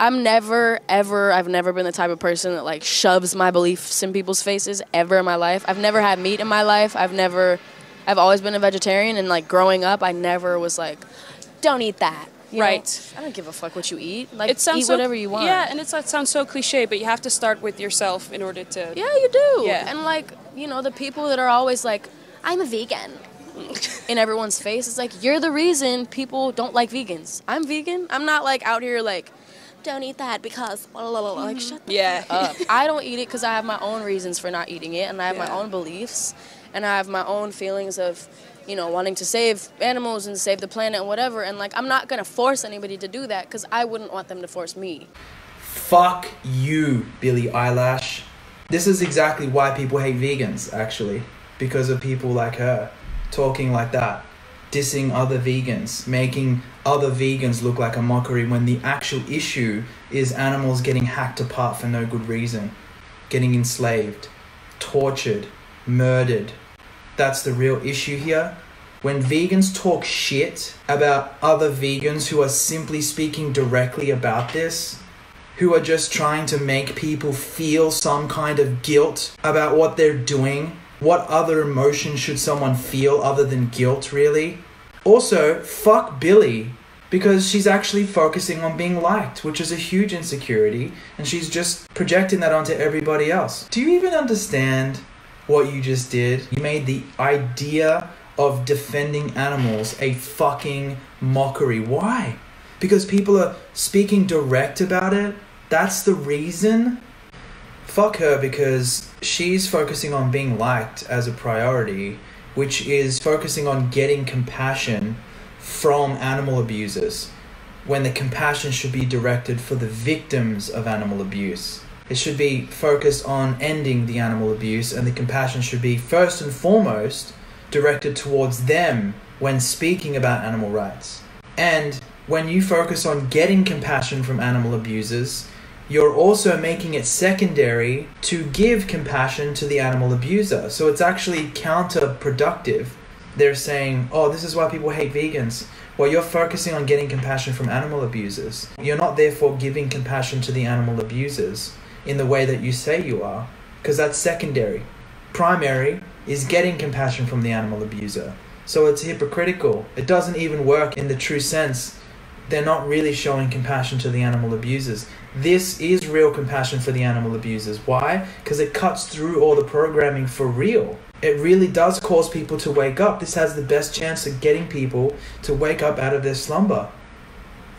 I've never been the type of person that like shoves my beliefs in people's faces ever in my life. I've never had meat in my life. I've always been a vegetarian, and like growing up, I never was like, don't eat that. You right. know? I don't give a fuck what you eat. Like, eat whatever you want. Yeah, and it sounds so cliche, but you have to start with yourself in order to... Yeah, you do. Yeah. And like, you know, the people that are always like, I'm a vegan in everyone's face, it's like, you're the reason people don't like vegans. I'm vegan. I'm not like out here like, don't eat that because blah, blah, blah. Like, shut the fuck up. I don't eat it because I have my own reasons for not eating it, and I have my own beliefs, and I have my own feelings of, you know, wanting to save animals and save the planet and whatever, and like, I'm not gonna force anybody to do that because I wouldn't want them to force me. Fuck you, Billie Eilish. This is exactly why people hate vegans, actually, because of people like her talking like that, dissing other vegans, making other vegans look like a mockery when the actual issue is animals getting hacked apart for no good reason, getting enslaved, tortured, murdered. That's the real issue here. When vegans talk shit about other vegans who are simply speaking directly about this, who are just trying to make people feel some kind of guilt about what they're doing. What other emotion should someone feel other than guilt, really? Also, fuck Billie, because she's actually focusing on being liked, which is a huge insecurity, and she's just projecting that onto everybody else. Do you even understand what you just did? You made the idea of defending animals a fucking mockery. Why? Because people are speaking direct about it? That's the reason? Fuck her, because she's focusing on being liked as a priority, which is focusing on getting compassion from animal abusers, when the compassion should be directed for the victims of animal abuse. It should be focused on ending the animal abuse, and the compassion should be first and foremost directed towards them when speaking about animal rights. And when you focus on getting compassion from animal abusers, you're also making it secondary to give compassion to the animal abuser. So it's actually counterproductive. They're saying, oh, this is why people hate vegans. Well, you're focusing on getting compassion from animal abusers. You're not therefore giving compassion to the animal abusers in the way that you say you are, because that's secondary. Primary is getting compassion from the animal abuser. So it's hypocritical. It doesn't even work in the true sense. They're not really showing compassion to the animal abusers. This is real compassion for the animal abusers. Why? Because it cuts through all the programming for real. It really does cause people to wake up. This has the best chance of getting people to wake up out of their slumber.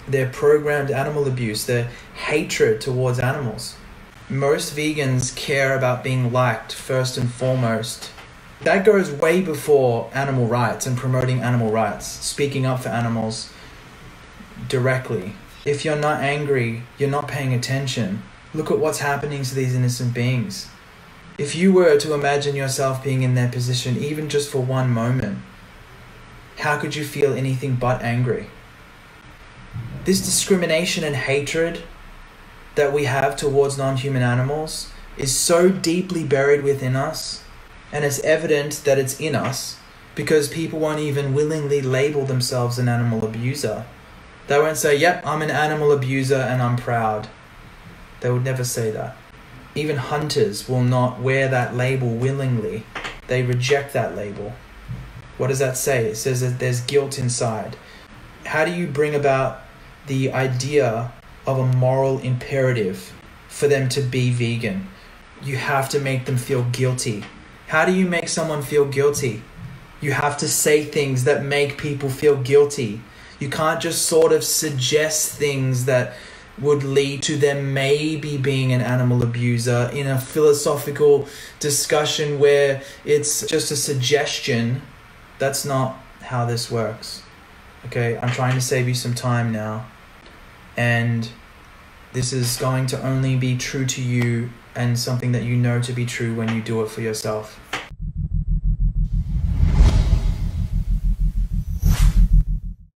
Their programmed animal abuse, their hatred towards animals. Most vegans care about being liked first and foremost. That goes way before animal rights and promoting animal rights, speaking up for animals directly. If you're not angry, you're not paying attention. Look at what's happening to these innocent beings. If you were to imagine yourself being in their position, even just for one moment, how could you feel anything but angry? This discrimination and hatred that we have towards non-human animals is so deeply buried within us, and it's evident that it's in us because people aren't even willingly label themselves an animal abuser. They won't say, yep, I'm an animal abuser and I'm proud. They would never say that. Even hunters will not wear that label willingly. They reject that label. What does that say? It says that there's guilt inside. How do you bring about the idea of a moral imperative for them to be vegan? You have to make them feel guilty. How do you make someone feel guilty? You have to say things that make people feel guilty. You can't just sort of suggest things that would lead to them maybe being an animal abuser in a philosophical discussion where it's just a suggestion. That's not how this works. Okay, I'm trying to save you some time now. And this is going to only be true to you and something that you know to be true when you do it for yourself.